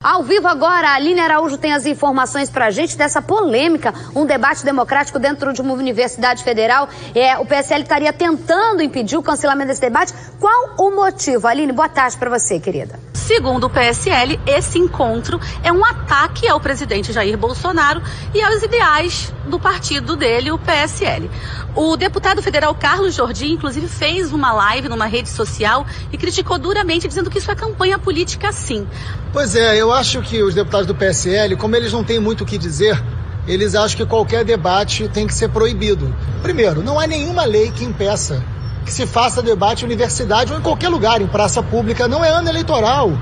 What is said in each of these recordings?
Ao vivo agora, a Aline Araújo tem as informações pra gente dessa polêmica, um debate democrático dentro de uma universidade federal. O PSL estaria tentando impedir o cancelamento desse debate. Qual o motivo? Aline, boa tarde pra você, querida. Segundo o PSL, esse encontro é um ataque ao presidente Jair Bolsonaro e aos ideais do partido dele, o PSL. O deputado federal Carlos Jordy, inclusive, fez uma live numa rede social e criticou duramente, dizendo que isso é campanha política, sim. Pois é, eu acho que os deputados do PSL, como eles não têm muito o que dizer, eles acham que qualquer debate tem que ser proibido. Primeiro, não há nenhuma lei que impeça que se faça debate em universidade ou em qualquer lugar, em praça pública. Não é ano eleitoral.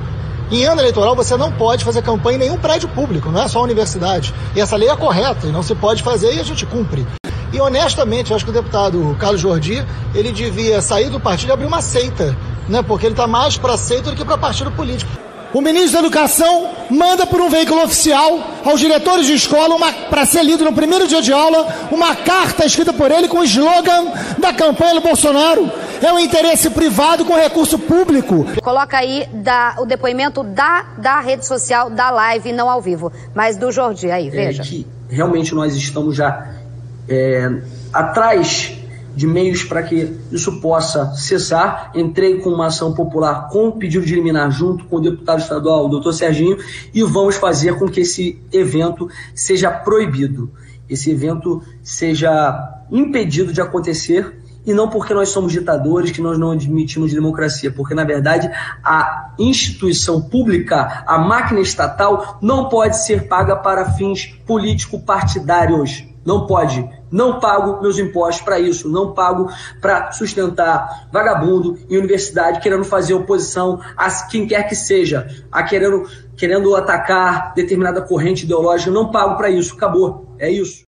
Em ano eleitoral você não pode fazer campanha em nenhum prédio público, não é só a universidade. E essa lei é correta, e não se pode fazer e a gente cumpre. E honestamente, eu acho que o deputado Carlos Jordy, ele devia sair do partido e abrir uma seita, né? Porque ele está mais para seita do que para partido político. O ministro da Educação manda por um veículo oficial aos diretores de escola, para ser lido no primeiro dia de aula, uma carta escrita por ele com o slogan da campanha do Bolsonaro. É um interesse privado com recurso público. Coloca aí o depoimento da rede social, da live, não ao vivo, mas do Jordy aí, veja. Que realmente nós estamos já atrás de meios para que isso possa cessar. Entrei com uma ação popular com o pedido de liminar junto com o deputado estadual, o doutor Serginho, e vamos fazer com que esse evento seja proibido, esse evento seja impedido de acontecer, e não porque nós somos ditadores, que nós não admitimos democracia, porque, na verdade, a instituição pública, a máquina estatal, não pode ser paga para fins político-partidários. Não pode. Não pago meus impostos para isso, não pago para sustentar vagabundo em universidade querendo fazer oposição a quem quer que seja, querendo atacar determinada corrente ideológica, não pago para isso, acabou, é isso.